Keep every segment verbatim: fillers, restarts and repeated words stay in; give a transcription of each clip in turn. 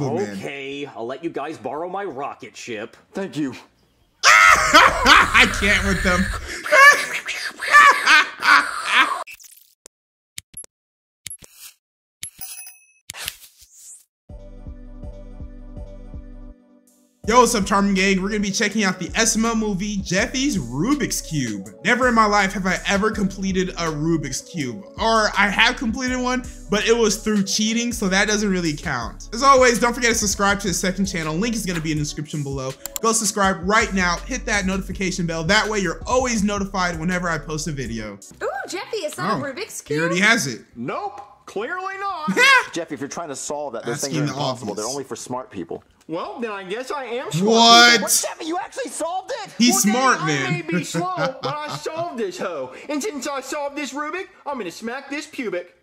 Oh, okay, man. I'll let you guys borrow my rocket ship. Thank you. I can't with them. Yo, what's up, Charming Gang? We're gonna be checking out the S M L movie, Jeffy's Rubik's Cube. Never in my life have I ever completed a Rubik's Cube. Or I have completed one, but it was through cheating, so that doesn't really count. As always, don't forget to subscribe to the second channel. Link is gonna be in the description below. Go subscribe right now, hit that notification bell. That way you're always notified whenever I post a video. Ooh, Jeffy, it's not oh, a Rubik's Cube? He already has it. Nope, clearly not. Jeffy, if you're trying to solve that, those things are impossible. They're only for smart people. Well, then I guess I am smart. What? What, Jeffy, you actually solved it? He's well, smart, I man. I may be slow, but I solved this hoe. And since I solved this Rubik, I'm going to smack this pubic.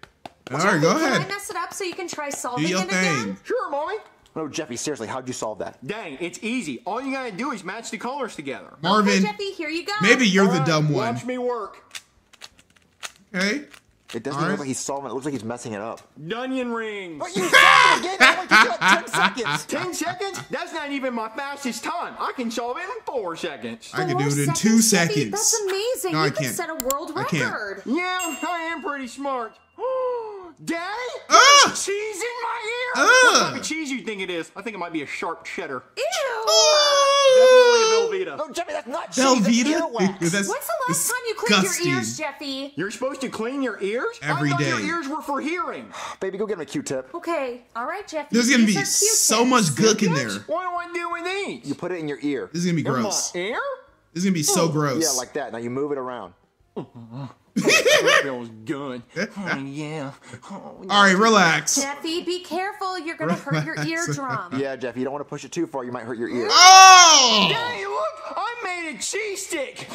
All right, Jeffy, go ahead. Can I mess it up so you can try solving it thing. again? Sure, Mommy. No, Jeffy, seriously, how'd you solve that? Dang, it's easy. All you got to do is match the colors together. Marvin, okay, Jeffy, here you go. Maybe you're All the right, dumb one. Watch me work. Okay. It doesn't All look right. like he's solving it. It looks like he's messing it up. Dunion rings. But you solved it again. I only took ten seconds. Ten seconds? That's not even my fastest time. I can solve it in four seconds. I can do it in two seconds. Jeffy, that's amazing. No, you I can can't. set a world record. I yeah, I am pretty smart. Daddy, uh, there's cheese in my ear. Uh, what type of cheese you think it is? I think it might be a sharp cheddar. Ew. Oh. Definitely a Velveeta. No, Jeffy, that's not cheese. Velveeta? That's that's What's the last time you cleaned your ears, Jeffy? You're supposed to clean your ears? Every I thought day. your ears were for hearing. Baby, go get him a Q-tip. Okay. All right, Jeffy. There's going to be so much gook in there. What do I do with these? You put it in your ear. This is going to be in gross. Ear? This is going to be so mm. gross. Yeah, like that. Now you move it around. That feels good. Oh, yeah. Oh, yeah. All right, relax. Jeffy, be careful. You're going to hurt your eardrum. Yeah, Jeffy, you don't want to push it too far. You might hurt your ear. Oh! Daddy, look! I made a cheese stick.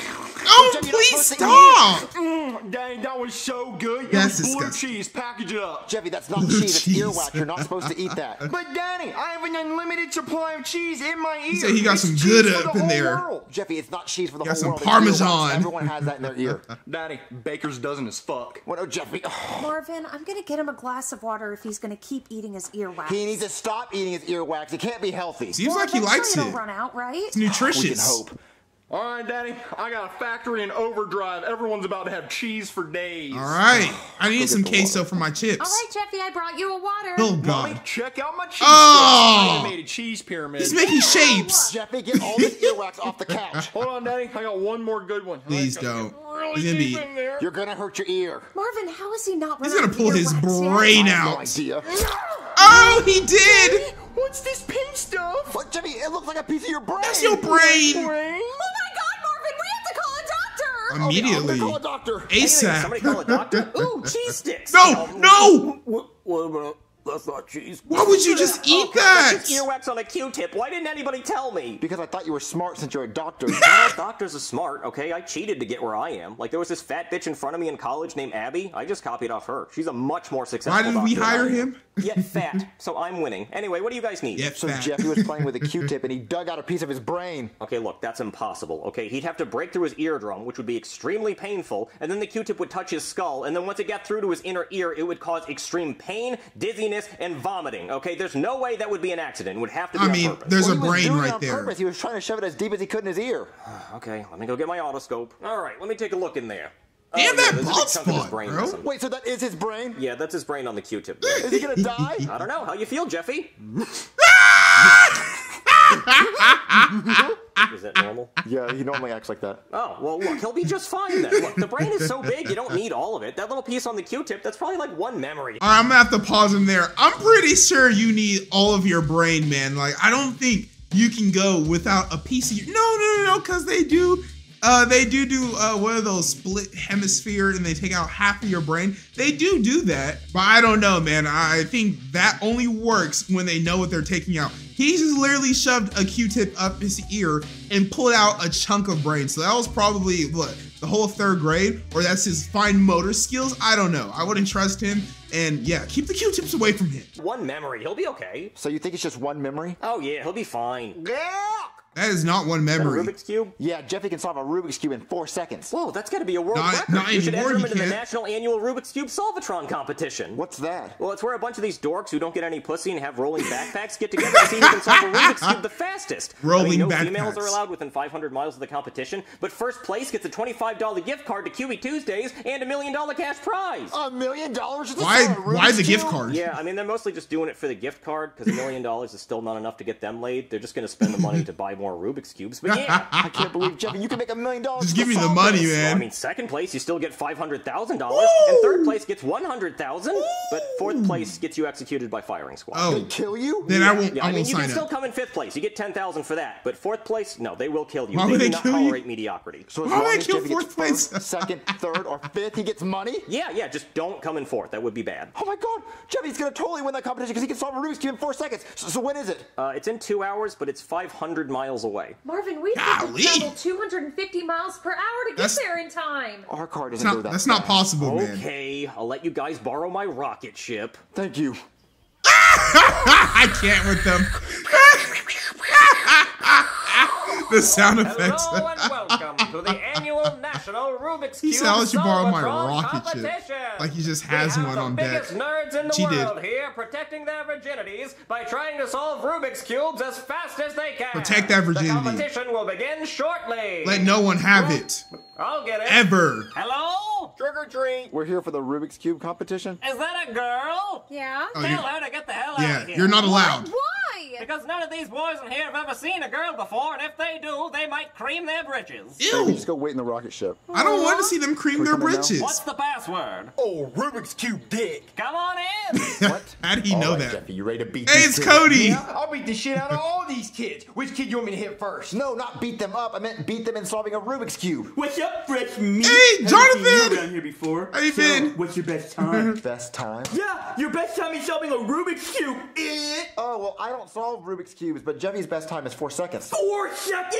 Oh, Jeffy, please stop! Mm, Daddy, that was so good. That's blue disgusting. cheese. Package it up. Jeffy, that's not blue cheese. cheese. It's earwax. You're not supposed to eat that. But, Daddy, I have an unlimited supply of cheese in my ear. He said he got it's some good up the in there. World. Jeffy, it's not cheese for the got whole world. Got some Parmesan. Everyone has that in their ear. Daddy, baker's dozen as fuck. What, oh, Jeffy? Oh. Marvin, I'm gonna get him a glass of water if he's gonna keep eating his earwax. He needs to stop eating his earwax. He can't be healthy. Seems well, like he likes sure it. It'll run out, right? It's nutritious. We can hope. All right, Daddy. I got a factory in overdrive. Everyone's about to have cheese for days. All right. I need some queso water. for my chips. All right, Jeffy. I brought you a water. Oh, God. Mommy, check out my cheese. Oh. I made a cheese pyramid. He's making shapes. Jeffy, get all this earwax off the couch. Hold on, Daddy. I got one more good one. Please don't. Really deep in there. You're going to hurt your ear. Marvin, how is he not He's going to pull his brain out. No idea. Oh, he did. What's this pink stuff? What, Jeffy? It looks like a piece of your brain. That's your brain. brain? Immediately. Okay, call a doctor. ASAP. Somebody call a doctor. Ooh, cheese sticks. No, no. What, what, what, that's not cheese. Why would you just eat oh, that? Earwax on a Q-tip. Why didn't anybody tell me? Because I thought you were smart since you're a doctor. Well, doctors are smart, okay? I cheated to get where I am. Like, there was this fat bitch in front of me in college named Abby. I just copied off her. She's a much more successful doctor. Why didn't we hire him? Yet fat. So I'm winning. Anyway, what do you guys need? Yep, so Jeffy was playing with a Q-tip and he dug out a piece of his brain. Okay, look, that's impossible. Okay, he'd have to break through his eardrum, which would be extremely painful, and then the Q-tip would touch his skull, and then once it got through to his inner ear, it would cause extreme pain, dizziness, and vomiting. Okay, there's no way that would be an accident. It would have to be I on mean, purpose. there's well, a brain right there. Purpose. He was trying to shove it as deep as he could in his ear. Okay, let me go get my otoscope. All right, let me take a look in there. Damn oh, that yeah, bald spot, brain bro. Wait, so that is his brain? Yeah, that's his brain on the Q-tip. Is he gonna die? I don't know. How you feel, Jeffy? Is that normal? Yeah, he normally acts like that. Oh, well, look, he'll be just fine then. Look, the brain is so big, you don't need all of it. That little piece on the Q-tip, that's probably like one memory. All right, I'm gonna have to pause him there. I'm pretty sure you need all of your brain, man. Like, I don't think you can go without a piece of your... No, no, no, no, because they do... Uh, they do do uh, one of those split hemisphere and they take out half of your brain. They do do that, but I don't know, man. I think that only works when they know what they're taking out. He just literally shoved a Q-tip up his ear and pulled out a chunk of brain. So that was probably, what, the whole third grade? Or that's his fine motor skills? I don't know. I wouldn't trust him. And yeah, keep the Q-tips away from him. One memory. He'll be okay. So you think it's just one memory? Oh, yeah. He'll be fine. Yeah. That is not one memory. Is that a Rubik's Cube? Yeah, Jeffy can solve a Rubik's Cube in four seconds. Whoa, that's got to be a world not, record. Not you should enter him into can't. the National Annual Rubik's Cube Solvatron Competition. What's that? Well, it's where a bunch of these dorks who don't get any pussy and have rolling backpacks get together and see who can solve a Rubik's Cube the fastest. Rolling I mean, no backpacks. Females are allowed within five hundred miles of the competition, but first place gets a twenty-five dollar gift card to Q B Tuesdays and a million dollar cash prize. A million dollars? Why? Why the gift card? Yeah, I mean, they're mostly just doing it for the gift card because a million dollars is still not enough to get them laid. They're just going to spend the money to buy more Rubik's Cubes, but yeah, I can't believe, Jeffy, you can make a million dollars. Just give me the money, man. I mean, second place, you still get five hundred thousand dollars, and third place gets one hundred thousand dollars, but fourth place gets you executed by firing squad. Oh, they kill you? Then yeah. I won't, yeah, I, I mean, won't sign up. You can still come in fifth place. You get ten thousand dollars for that, but fourth place, no, they will kill you. Why they do they not tolerate you? mediocrity. So as Why long would as I kill Jeffy fourth place? First, second, third, or fifth, he gets money? Yeah, yeah, just don't come in fourth. That would be bad. Oh my god, Jeffy's gonna totally win that competition because he can solve a Rubik's Cube in four seconds. So, so when is it? Uh, it's in two hours, but it's five hundred miles. Away. Marvin, we have to travel two hundred fifty miles per hour to get that's, there in time. Our car doesn't go that That's fast. not possible, okay, man. Okay, I'll let you guys borrow my rocket ship. Thank you. I can't with them. The sound effects. Hello and welcome to the annual National Rubik's Cube. He said, I'll let you borrow my rocket ship. Like he just has one on deck. We have the biggest nerds in the world here protecting their virginities by trying to solve Rubik's Cubes as fast as they can. Protect that virginity. The competition will begin shortly. Let no one have it. I'll get it. Ever. Hello? Trick or treat. We're here for the Rubik's Cube competition. Is that a girl? Yeah. Oh, tell her to get the hell yeah, out of here. You're not allowed. What? Why? Because none of these boys in here have ever seen a girl before, and if they do, they might cream their britches. Ew. Maybe just go wait in the rocket ship. I don't want to see them cream their britches. What's the password? Oh, Rubik's Cube dick. Come on in. What? How did he know that? Jeffy, you ready to beat hey, it's kids? Cody. Yeah, I'll beat the shit out of all these kids. Which kid you want me to hit first? No, not beat them up. I meant beat them in solving a Rubik's Cube. What's up, fresh meat? Hey, Jonathan. Have you been here before? How you so, been? What's your best time? Best time? Yeah, your best time is solving a Rubik's Cube. Oh, well, I don't solve Rubik's Cubes, but Jeffy's best time is four seconds. Four seconds?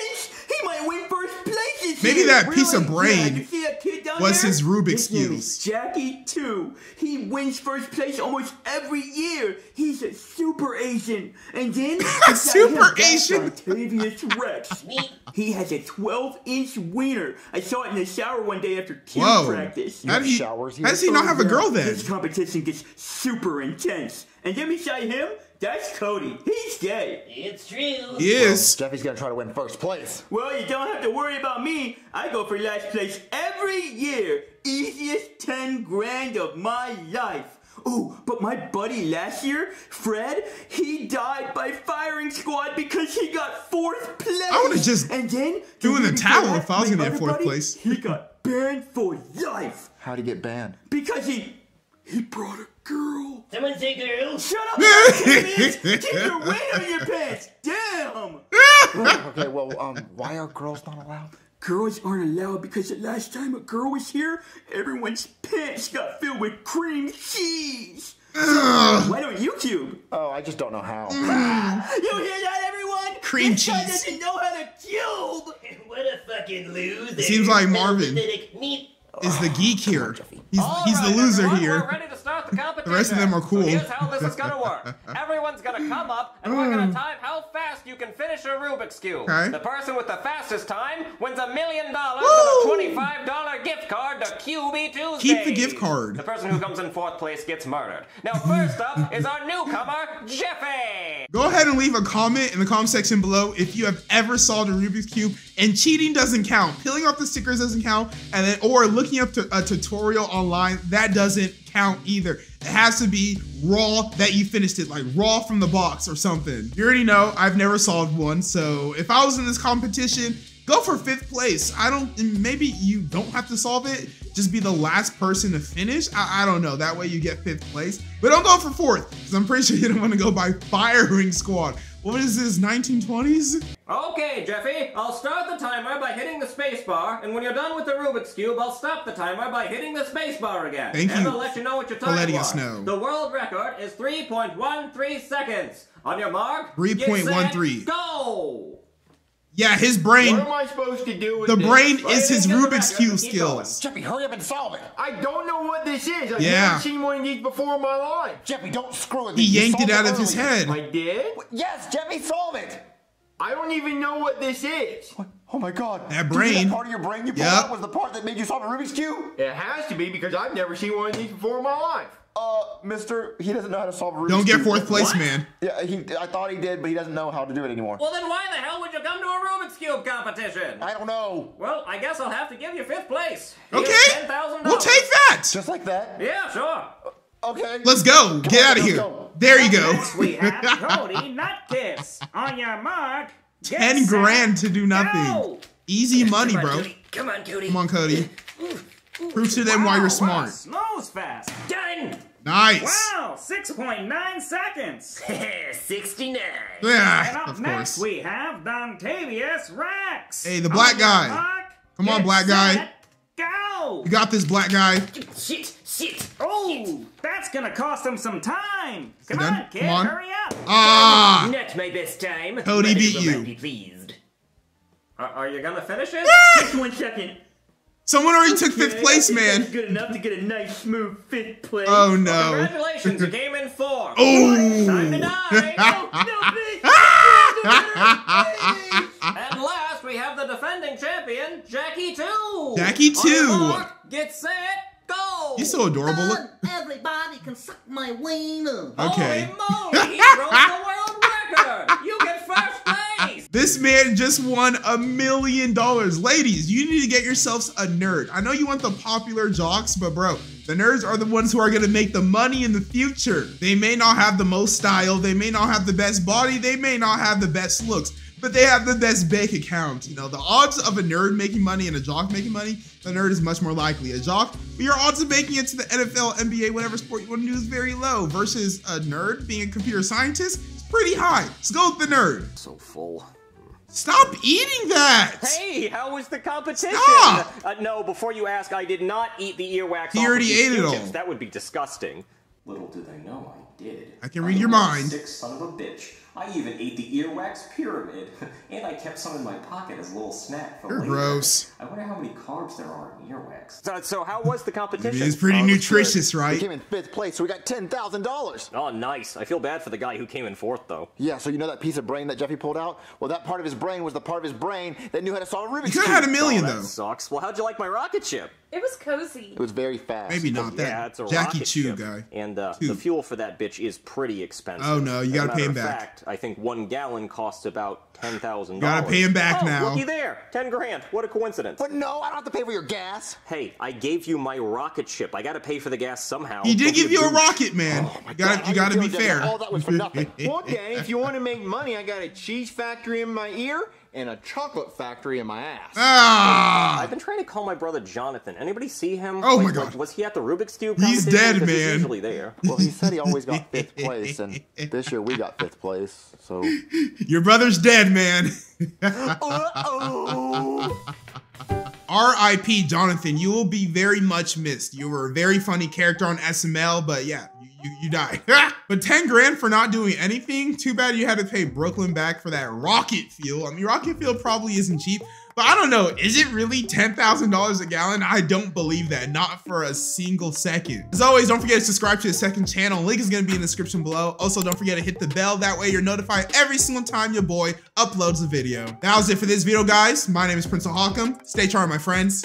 He might win first place this Maybe year. that really? piece of brain yeah, was there? his Rubik's Cubes. Jackie Chu. He wins first place almost every year. He's a super Asian. And then super Asian. Rex. He has a twelve inch wiener. I saw it in the shower one day after cube Whoa. practice. How, he, showers, he how does he not have a girl then? This competition gets super intense. And then beside him, that's Cody. He's gay. It's true. He is. Well, Jeffy's gonna try to win first place. Well, you don't have to worry about me. I go for last place every year. Easiest ten grand of my life. Ooh, but my buddy last year, Fred, he died by firing squad because he got fourth place. I would have just and then doing the tower if I was gonna get fourth place. He got banned for life. How'd he get banned? Because he he brought a girl. Someone say girl. Shut up. Keep your weight out of your pants. Damn. Okay, well, um, why are girls not allowed? Girls aren't allowed because the last time a girl was here, everyone's pants got filled with cream cheese. Ugh. Why don't you cube? Oh, I just don't know how. Mm. You hear that, everyone? Cream this cheese. Guy doesn't know how to cube. What a fucking loser. It seems like Marvin is the geek here. He's, he's right, the loser everyone, here. We're ready to start the competition. The rest of them are cool. So here's how this is going to work. Everyone's going to come up, and we're going to time how fast you can finish a Rubik's Cube. Okay. The person with the fastest time wins a million dollars and a twenty-five dollar gift card to Q B Tuesdays. Keep the gift card. The person who comes in fourth place gets murdered. Now, first up is our newcomer, Jeffy. Go ahead and leave a comment in the comment section below if you have ever solved a Rubik's Cube, and cheating doesn't count. Peeling off the stickers doesn't count, and then or looking up to a tutorial online, that doesn't count either. It has to be raw that you finished it, like raw from the box or something. You already know I've never solved one, so if I was in this competition, go for fifth place. I don't, maybe you don't have to solve it, just be the last person to finish. I, I don't know, that way you get fifth place. But don't go for fourth, because I'm pretty sure you don't want to go by firing squad. What is this, nineteen twenties? Okay, Jeffy, I'll start the timer by hitting the space bar, and when you're done with the Rubik's Cube, I'll stop the timer by hitting the space bar again. Thank and you I'll let you know what your time for letting was. us know. The world record is three point one three seconds. On your mark, three point one three. Go! Yeah, his brain. What am I supposed to do with The this? brain is his Rubik's Cube skills. Jeffy, hurry up and solve it. I don't know what this is. I've yeah. never seen one of these before in my life. Jeffy, don't screw with me. He yanked it out of his head. I did? Yes, Jeffy, solve it. I don't even know what this is. What? Oh my God. That brain. Dude, that part of your brain you pulled out was the part that made you solve a Rubik's Cube? It has to be because I've never seen one of these before in my life. Uh, mister, he doesn't know how to solve a Rubik's Cube. Don't get fourth place, what? man. Yeah, he, I thought he did, but he doesn't know how to do it anymore. Well, then why the hell would you come to a Rubik's Cube competition? I don't know. Well, I guess I'll have to give you fifth place. Okay. ten thousand dollars. We'll take that. Just like that? Yeah, sure. Okay. Let's go. Come get on, out of here. Go. There you go. Next we have Cody Nutkiss. On your mark. Ten set, grand to do nothing. Go. Easy money, come on, bro. Cody. Come on, Cody. Come on, Cody. Ooh, prove to them wow, why you're smart. Wow, snow's fast. Done. Nice. Wow, six point nine seconds. sixty-nine. Yeah, and up of next course. We have Dontavius Rex. Hey, the black on guy. Mark, come on, black set, guy. Go. You got this, black guy. Shit, shit. Oh, that's going to cost him some time. Come on, kid, come on. Hurry up. Ah. Not my best time. Cody beat you. Be pleased. Are, are you going to finish it? Yeah. Just one second. Someone already took fifth place, man. That's good enough to get a nice, smooth fifth place. Oh no! Well, congratulations, you came in fourth. Oh! Time to die. No, no, please. At last, we have the defending champion, Jackie Chu. Jackie Chu. Get set, go. He's so adorable. Look. Everybody can suck my wiener. Okay. Holy moly! He broke the world record. You get first place. This man just won a million dollars. Ladies, you need to get yourselves a nerd. I know you want the popular jocks, but bro, the nerds are the ones who are gonna make the money in the future. They may not have the most style, they may not have the best body, they may not have the best looks, but they have the best bank account. You know, the odds of a nerd making money and a jock making money, the nerd is much more likely. A jock, but your odds of making it to the N F L, N B A, whatever sport you wanna do is very low, versus a nerd being a computer scientist, pretty high. Let's go with the nerd. So full. Stop eating that! Hey, how was the competition? Stop. Uh, no, before you ask, I did not eat the earwax. He already ate it all. That would be disgusting. Little do they know, I did. I can read I your mind. Sick son of a bitch. I even ate the earwax pyramid, and I kept some in my pocket as a little snack for You're later. Gross. I wonder how many carbs there are in earwax. So, so how was the competition? It's pretty oh, nutritious, good. Right? We came in fifth place, so we got ten thousand dollars. Oh, nice. I feel bad for the guy who came in fourth, though. Yeah. So you know that piece of brain that Jeffy pulled out? Well, that part of his brain was the part of his brain that knew how to solve Rubik's Cube. You could have had a million, oh, though. That sucks. Well, how'd you like my rocket ship? It was cozy. It was very fast. Maybe not yeah, that. Yeah, it's a Jackie rocket Chu ship. guy. And uh, the fuel for that bitch is pretty expensive. Oh no, you gotta pay him back. Fact, I think one gallon costs about ten thousand dollars. Gotta pay him back oh, now. Looky there, ten grand. What a coincidence. But no, I don't have to pay for your gas. Hey, I gave you my rocket ship. I gotta pay for the gas somehow. He did give you a rocket, man. Oh, you gotta, God, you gotta be fair. All that was for nothing. Well, Danny, if you want to make money, I got a cheese factory in my ear and a chocolate factory in my ass. Ah! I've been trying to call my brother Jonathan. Anybody see him? Oh like, my God! Like, was he at the Rubik's Cube? He's dead, man. He's usually there. Well, he said he always got fifth place, and this year we got fifth place. So your brother's dead, man. Uh-oh. R I P Jonathan. You will be very much missed. You were a very funny character on S M L, but yeah. You, you die. But ten grand for not doing anything? Too bad you had to pay Brooklyn back for that rocket fuel. I mean, rocket fuel probably isn't cheap, but I don't know. Is it really ten thousand dollars a gallon? I don't believe that. Not for a single second. As always, don't forget to subscribe to the second channel. Link is going to be in the description below. Also, don't forget to hit the bell. That way you're notified every single time your boy uploads a video. That was it for this video, guys. My name is Prince O'Hakam. Stay charmed, my friends.